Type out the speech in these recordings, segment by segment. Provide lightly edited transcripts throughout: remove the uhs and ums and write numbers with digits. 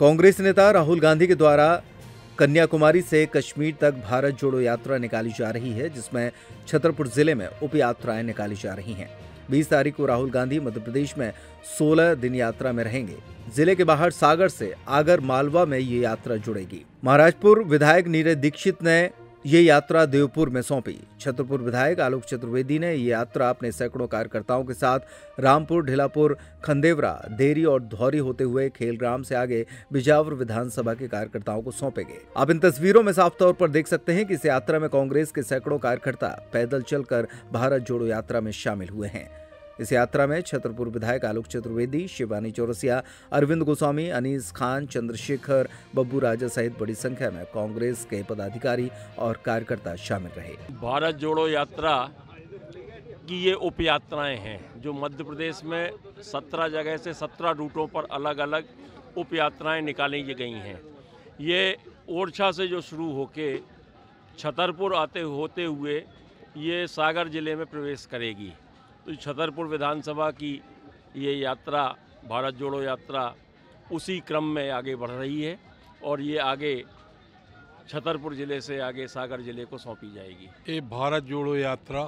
कांग्रेस नेता राहुल गांधी के द्वारा कन्याकुमारी से कश्मीर तक भारत जोड़ो यात्रा निकाली जा रही है, जिसमें छतरपुर जिले में उप यात्राएं निकाली जा रही हैं। 20 तारीख को राहुल गांधी मध्य प्रदेश में 16 दिन यात्रा में रहेंगे। जिले के बाहर सागर से आगर मालवा में ये यात्रा जुड़ेगी। महाराजपुर विधायक नीरज दीक्षित ने ये यात्रा देवपुर में सौंपी। छतरपुर विधायक आलोक चतुर्वेदी ने ये यात्रा अपने सैकड़ों कार्यकर्ताओं के साथ रामपुर, ढिलापुर, खंदेवरा, देरी और धौरी होते हुए खेलग्राम से आगे बिजावर विधानसभा के कार्यकर्ताओं को सौंपेंगे। आप इन तस्वीरों में साफ तौर पर देख सकते हैं कि इस यात्रा में कांग्रेस के सैकड़ों कार्यकर्ता पैदल चलकर भारत जोड़ो यात्रा में शामिल हुए हैं। इस यात्रा में छतरपुर विधायक आलोक चतुर्वेदी, शिवानी चौरसिया, अरविंद गोस्वामी, अनीस खान, चंद्रशेखर बब्बू राजा सहित बड़ी संख्या में कांग्रेस के पदाधिकारी और कार्यकर्ता शामिल रहे। भारत जोड़ो यात्रा की ये उप यात्राएँ हैं जो मध्य प्रदेश में 17 जगह से 17 रूटों पर अलग अलग उप यात्राएँ निकाली गई हैं। ये ओरछा से जो शुरू होकर छतरपुर आते होते हुए ये सागर जिले में प्रवेश करेगी। तो छतरपुर विधानसभा की ये यात्रा, भारत जोड़ो यात्रा, उसी क्रम में आगे बढ़ रही है और ये आगे छतरपुर ज़िले से आगे सागर ज़िले को सौंपी जाएगी। ये भारत जोड़ो यात्रा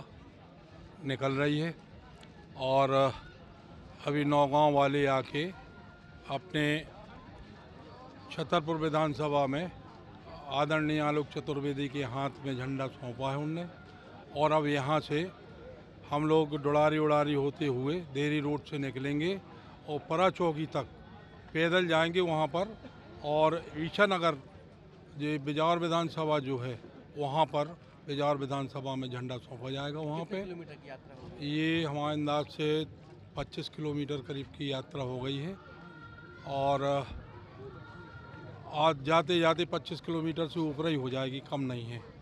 निकल रही है और अभी नौगांव वाले आके अपने छतरपुर विधानसभा में आदरणीय आलोक चतुर्वेदी के हाथ में झंडा सौंपा है उनने और अब यहाँ से हम लोग डुड़ारी होते हुए देरी रोड से निकलेंगे और पराचौकी तक पैदल जाएंगे वहाँ पर और ईशा नगर जो बिजावर विधानसभा जो है वहाँ पर बिजावर विधानसभा में झंडा सौंपा जाएगा। वहाँ पे ये हमारे अंदाज से 25 किलोमीटर करीब की यात्रा हो गई है और आज जाते जाते 25 किलोमीटर से ऊपर ही हो जाएगी, कम नहीं है।